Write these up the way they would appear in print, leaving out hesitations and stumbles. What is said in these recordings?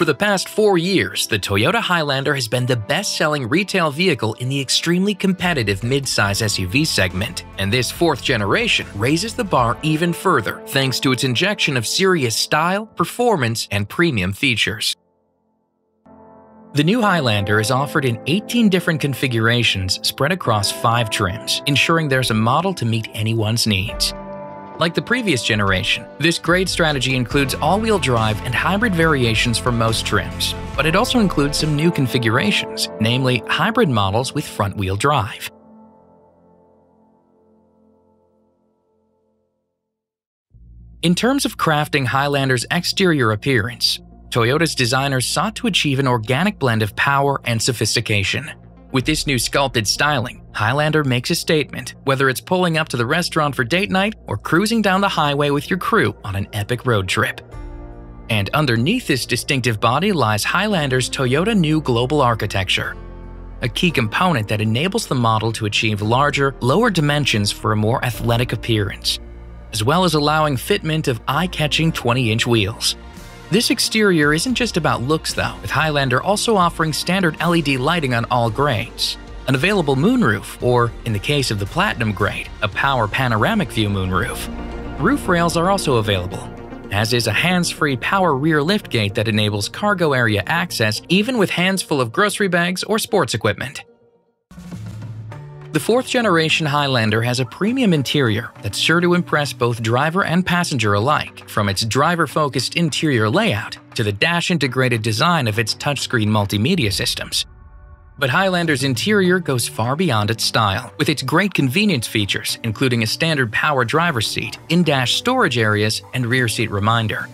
For the past 4 years, the Toyota Highlander has been the best-selling retail vehicle in the extremely competitive midsize SUV segment, and this fourth generation raises the bar even further thanks to its injection of serious style, performance, and premium features. The new Highlander is offered in 18 different configurations spread across 5 trims, ensuring there's a model to meet anyone's needs. Like the previous generation, this great strategy includes all-wheel drive and hybrid variations for most trims, but it also includes some new configurations, namely hybrid models with front-wheel drive. In terms of crafting Highlander's exterior appearance, Toyota's designers sought to achieve an organic blend of power and sophistication. With this new sculpted styling, Highlander makes a statement, whether it's pulling up to the restaurant for date night or cruising down the highway with your crew on an epic road trip. And underneath this distinctive body lies Highlander's Toyota new global architecture, a key component that enables the model to achieve larger, lower dimensions for a more athletic appearance, as well as allowing fitment of eye-catching 20-inch wheels. This exterior isn't just about looks though, with Highlander also offering standard LED lighting on all grades, an available moonroof, or, in the case of the Platinum grade, a power panoramic view moonroof. Roof rails are also available, as is a hands-free power rear liftgate that enables cargo area access even with hands full of grocery bags or sports equipment. The fourth generation Highlander has a premium interior that's sure to impress both driver and passenger alike, from its driver-focused interior layout to the dash-integrated design of its touchscreen multimedia systems. But Highlander's interior goes far beyond its style, with its great convenience features, including a standard power driver's seat, in-dash storage areas, and rear seat reminder.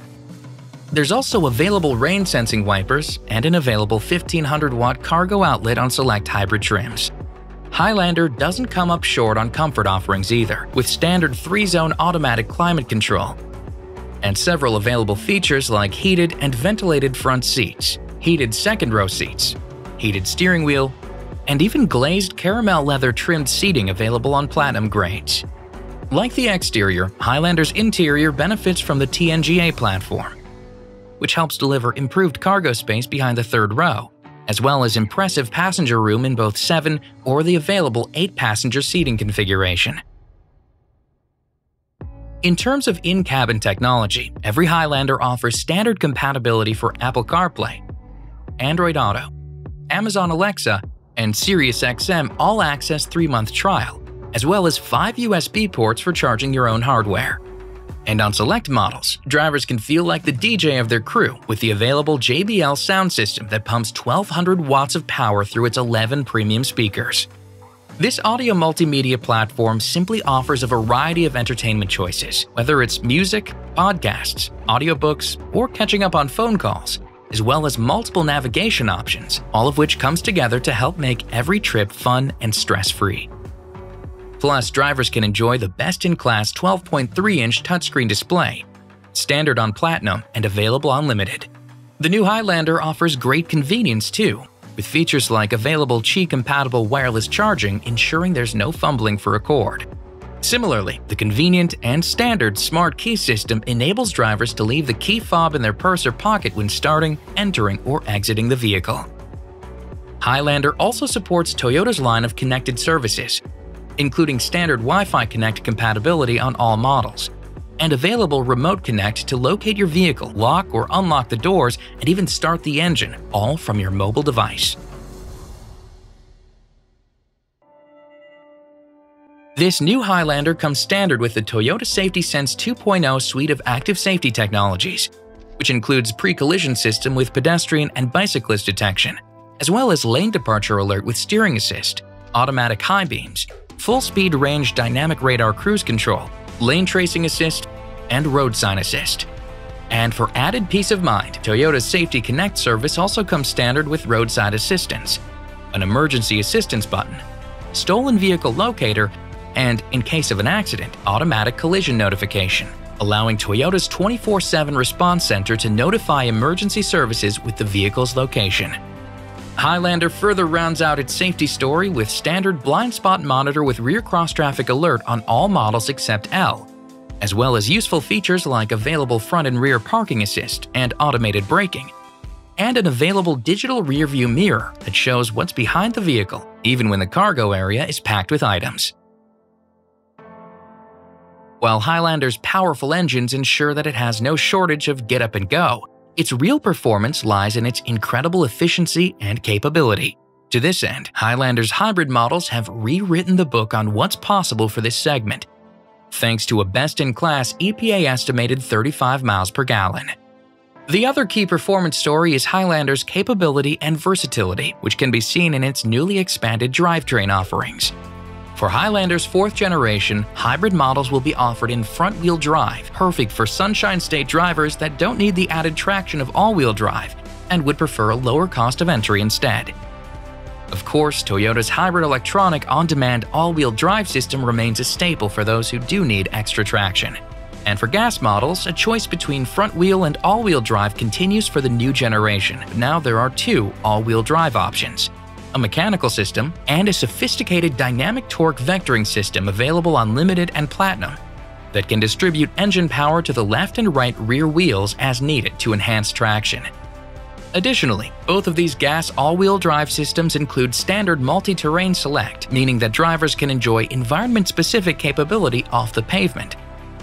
There's also available rain-sensing wipers and an available 1500-watt cargo outlet on select hybrid trims. Highlander doesn't come up short on comfort offerings either, with standard 3-zone automatic climate control and several available features like heated and ventilated front seats, heated second-row seats, heated steering wheel, and even glazed caramel leather-trimmed seating available on Platinum grades. Like the exterior, Highlander's interior benefits from the TNGA platform, which helps deliver improved cargo space behind the third row, as well as impressive passenger room in both 7 or the available 8-passenger seating configuration. In terms of in-cabin technology, every Highlander offers standard compatibility for Apple CarPlay, Android Auto, Amazon Alexa, and SiriusXM All-Access 3-month trial, as well as 5 USB ports for charging your own hardware. And on select models, drivers can feel like the DJ of their crew with the available JBL sound system that pumps 1,200 watts of power through its 11 premium speakers. This audio multimedia platform simply offers a variety of entertainment choices, whether it's music, podcasts, audiobooks, or catching up on phone calls, as well as multiple navigation options, all of which comes together to help make every trip fun and stress-free. Plus, drivers can enjoy the best-in-class 12.3-inch touchscreen display, standard on Platinum and available on Limited. The new Highlander offers great convenience too, with features like available Qi-compatible wireless charging ensuring there's no fumbling for a cord. Similarly, the convenient and standard Smart Key system enables drivers to leave the key fob in their purse or pocket when starting, entering, or exiting the vehicle. Highlander also supports Toyota's line of connected services, including standard Wi-Fi Connect compatibility on all models, and available Remote Connect to locate your vehicle, lock or unlock the doors, and even start the engine, all from your mobile device. This new Highlander comes standard with the Toyota Safety Sense 2.0 suite of active safety technologies, which includes pre-collision system with pedestrian and bicyclist detection, as well as lane departure alert with steering assist, automatic high beams, full-speed range dynamic radar cruise control, lane tracing assist, and road sign assist. And for added peace of mind, Toyota's Safety Connect service also comes standard with roadside assistance, an emergency assistance button, stolen vehicle locator, and, in case of an accident, automatic collision notification, allowing Toyota's 24/7 response center to notify emergency services with the vehicle's location. Highlander further rounds out its safety story with standard blind spot monitor with rear cross-traffic alert on all models except L, as well as useful features like available front and rear parking assist and automated braking, and an available digital rearview mirror that shows what's behind the vehicle, even when the cargo area is packed with items. While Highlander's powerful engines ensure that it has no shortage of get-up-and-go, its real performance lies in its incredible efficiency and capability. To this end, Highlander's hybrid models have rewritten the book on what's possible for this segment, thanks to a best-in-class EPA-estimated 35 miles per gallon. The other key performance story is Highlander's capability and versatility, which can be seen in its newly expanded drivetrain offerings. For Highlander's 4th generation, hybrid models will be offered in front-wheel drive, perfect for Sunshine State drivers that don't need the added traction of all-wheel drive and would prefer a lower cost of entry instead. Of course, Toyota's hybrid electronic on-demand all-wheel drive system remains a staple for those who do need extra traction. And for gas models, a choice between front-wheel and all-wheel drive continues for the new generation. Now there are 2 all-wheel drive options: a mechanical system, and a sophisticated dynamic torque vectoring system available on Limited and Platinum that can distribute engine power to the left and right rear wheels as needed to enhance traction. Additionally, both of these gas all-wheel drive systems include standard multi-terrain select, meaning that drivers can enjoy environment-specific capability off the pavement,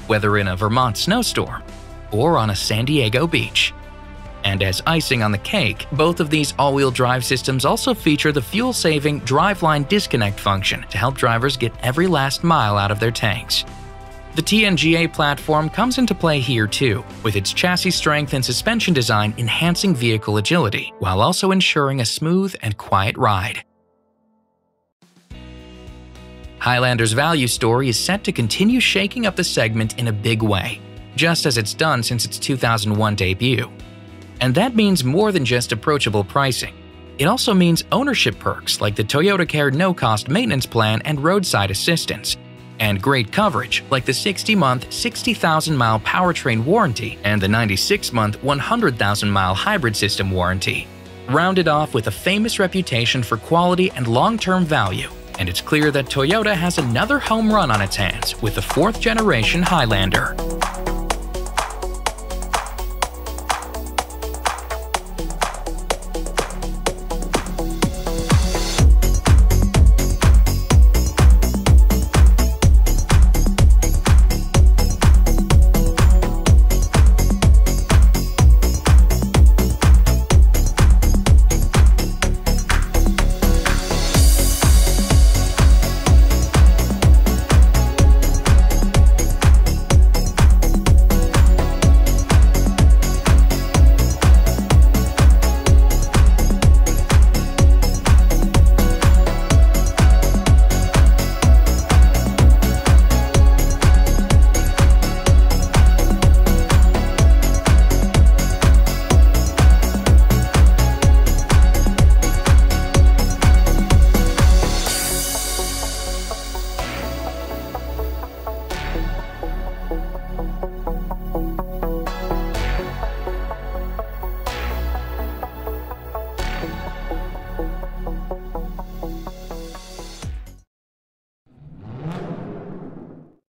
whether in a Vermont snowstorm or on a San Diego beach. And as icing on the cake, both of these all-wheel drive systems also feature the fuel-saving driveline disconnect function to help drivers get every last mile out of their tanks. The TNGA platform comes into play here too, with its chassis strength and suspension design enhancing vehicle agility while also ensuring a smooth and quiet ride. Highlander's value story is set to continue shaking up the segment in a big way, just as it's done since its 2001 debut. And that means more than just approachable pricing. It also means ownership perks like the ToyotaCare no-cost maintenance plan and roadside assistance, and great coverage like the 60-month, 60,000-mile powertrain warranty and the 96-month, 100,000-mile hybrid system warranty. Rounded off with a famous reputation for quality and long-term value, and it's clear that Toyota has another home run on its hands with the 4th generation Highlander.